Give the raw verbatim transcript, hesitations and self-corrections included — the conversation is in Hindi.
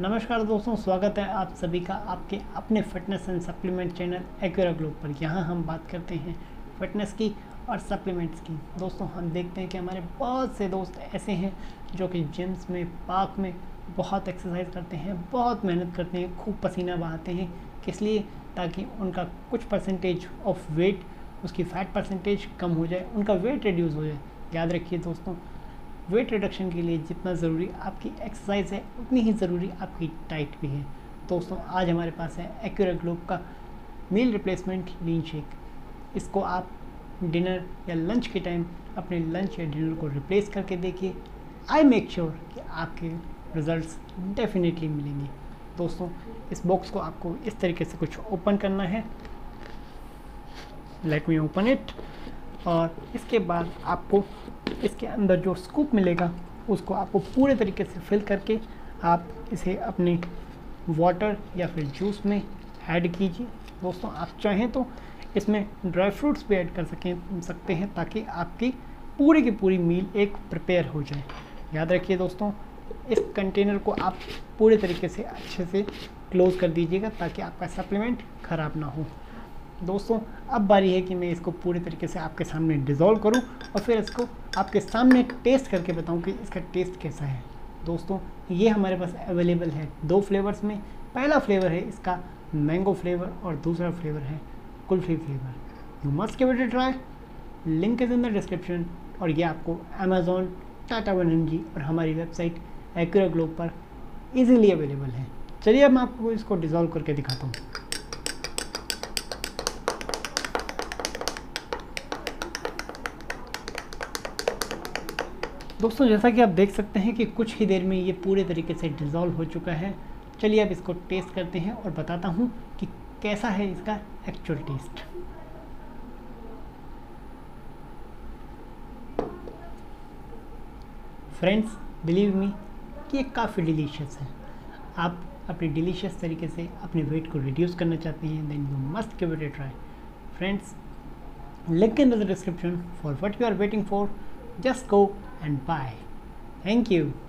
नमस्कार दोस्तों, स्वागत है आप सभी का आपके अपने fitness and supplement channel Acura Globe पर। यहाँ हम बात करते हैं फिटनेस की और सप्लीमेंट्स की। दोस्तों, हम देखते हैं कि हमारे बहुत से दोस्त ऐसे हैं जो कि जिम्स में, पार्क में बहुत एक्सरसाइज करते हैं, बहुत मेहनत करते हैं, खूब पसीना बहाते हैं। किस लिए? ताकि उनका कुछ परसेंटेज ऑफ वेट, उसकी फैट परसेंटेज कम हो जाए, उनका वेट रिड्यूस हो जाए। याद रखिए दोस्तों, वेट रिडक्शन के लिए जितना ज़रूरी आपकी एक्सरसाइज है, उतनी ही ज़रूरी आपकी डाइट भी है। दोस्तों, आज हमारे पास है एक्यूरा ग्लोब का मील रिप्लेसमेंट लीन शेक। इसको आप डिनर या लंच के टाइम अपने लंच या डिनर को रिप्लेस करके देखिए। आई मेक श्योर कि आपके रिजल्ट्स डेफिनेटली मिलेंगे। दोस्तों, इस बॉक्स को आपको इस तरीके से कुछ ओपन करना है। Let me open it. और इसके बाद आपको इसके अंदर जो स्कूप मिलेगा उसको आपको पूरे तरीके से फिल करके आप इसे अपने वाटर या फिर जूस में ऐड कीजिए। दोस्तों, आप चाहें तो इसमें ड्राई फ्रूट्स भी ऐड कर सकें सकते हैं ताकि आपकी पूरी की पूरी मील एक प्रिपेयर हो जाए। याद रखिए दोस्तों, इस कंटेनर को आप पूरे तरीके से अच्छे से क्लोज़ कर दीजिएगा ताकि आपका सप्लीमेंट ख़राब ना हो। दोस्तों, अब बारी है कि मैं इसको पूरे तरीके से आपके सामने डिज़ोल्व करूं और फिर इसको आपके सामने टेस्ट करके बताऊं कि इसका टेस्ट कैसा है। दोस्तों, ये हमारे पास अवेलेबल है दो फ्लेवर्स में। पहला फ्लेवर है इसका मैंगो फ्लेवर और दूसरा फ्लेवर है kulfi flavour. You must give it a try. Link is in the description. और ये आपको Amazon, Tata one M G और हमारी वेबसाइट एक्यूरा ग्लोब पर ईजिली अवेलेबल है। चलिए अब मैं आपको इसको डिज़ोल्व करके दिखाता हूँ। दोस्तों, जैसा कि आप देख सकते हैं कि कुछ ही देर में ये पूरे तरीके से डिज़ोल्व हो चुका है। चलिए अब इसको टेस्ट करते हैं और बताता हूँ कि कैसा है इसका actual taste. Friends, believe me कि ये काफ़ी डिलीशियस है। आप अपने डिलीशियस तरीके से अपने वेट को रिड्यूस करना चाहते हैं, then you must give it a try. Friends, link in the description for what you are waiting for. Just go and buy. Thank you.